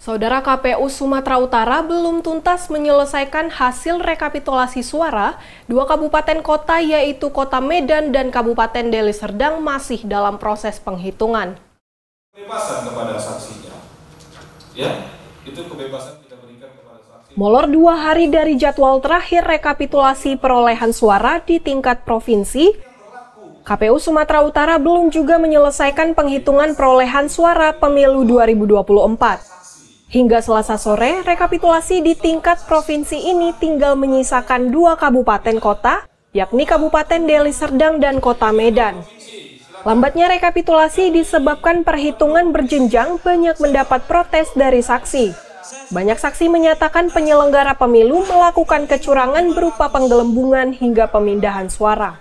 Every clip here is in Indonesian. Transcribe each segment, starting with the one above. Saudara, KPU Sumatera Utara belum tuntas menyelesaikan hasil rekapitulasi suara. Dua kabupaten kota yaitu Kota Medan dan Kabupaten Deli Serdang masih dalam proses penghitungan. Kebebasan kepada saksinya. Ya, itu kebebasan kita berikan kepada saksi. Molor 2 hari dari jadwal terakhir rekapitulasi perolehan suara di tingkat provinsi, KPU Sumatera Utara belum juga menyelesaikan penghitungan perolehan suara pemilu 2024. Hingga Selasa sore, rekapitulasi di tingkat provinsi ini tinggal menyisakan 2 kabupaten kota, yakni Kabupaten Deli Serdang dan Kota Medan. Lambatnya rekapitulasi disebabkan perhitungan berjenjang banyak mendapat protes dari saksi. Banyak saksi menyatakan penyelenggara pemilu melakukan kecurangan berupa penggelembungan hingga pemindahan suara.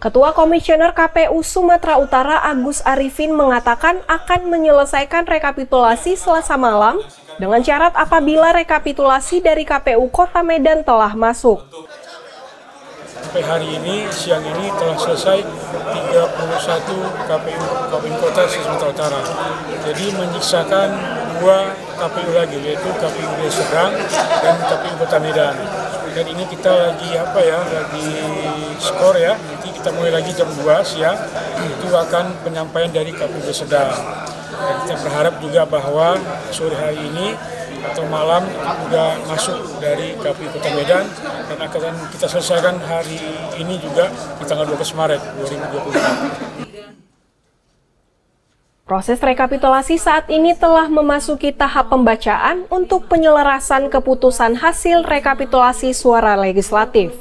Ketua Komisioner KPU Sumatera Utara Agus Arifin mengatakan akan menyelesaikan rekapitulasi Selasa malam dengan syarat apabila rekapitulasi dari KPU Kota Medan telah masuk. Sampai hari ini, siang ini telah selesai 31 KPU Kabupaten Kota Sumatera Utara. Jadi menyisakan 2 KPU lagi, yaitu KPU Deli Serdang dan KPU Kota Medan. Dan ini kita lagi skor ya, nanti kita mulai lagi jam 2 siang, itu akan penyampaian dari KPU Deli Serdang. Dan kita berharap juga bahwa sore hari ini atau malam juga masuk dari KPU Kota Medan, dan akan kita selesaikan hari ini juga di tanggal 12 Maret 2024. Proses rekapitulasi saat ini telah memasuki tahap pembacaan untuk penyelarasan keputusan hasil rekapitulasi suara legislatif.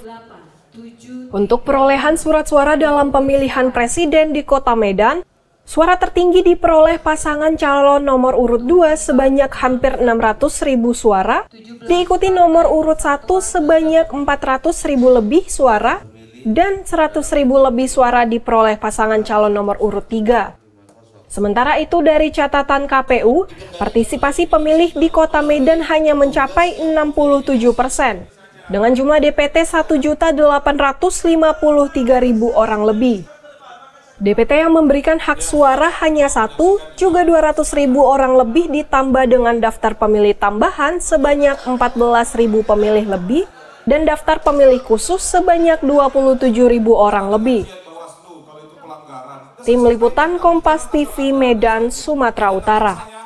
Untuk perolehan surat suara dalam pemilihan presiden di Kota Medan, suara tertinggi diperoleh pasangan calon nomor urut 2 sebanyak hampir 600.000 suara, diikuti nomor urut 1 sebanyak 400.000 lebih suara, dan 100.000 lebih suara diperoleh pasangan calon nomor urut 3. Sementara itu dari catatan KPU, partisipasi pemilih di Kota Medan hanya mencapai 67% dengan jumlah DPT 1.853.000 orang lebih. DPT yang memberikan hak suara hanya 1, juga 200.000 orang lebih ditambah dengan daftar pemilih tambahan sebanyak 14.000 pemilih lebih dan daftar pemilih khusus sebanyak 27.000 orang lebih. Tim Liputan Kompas TV Medan, Sumatera Utara.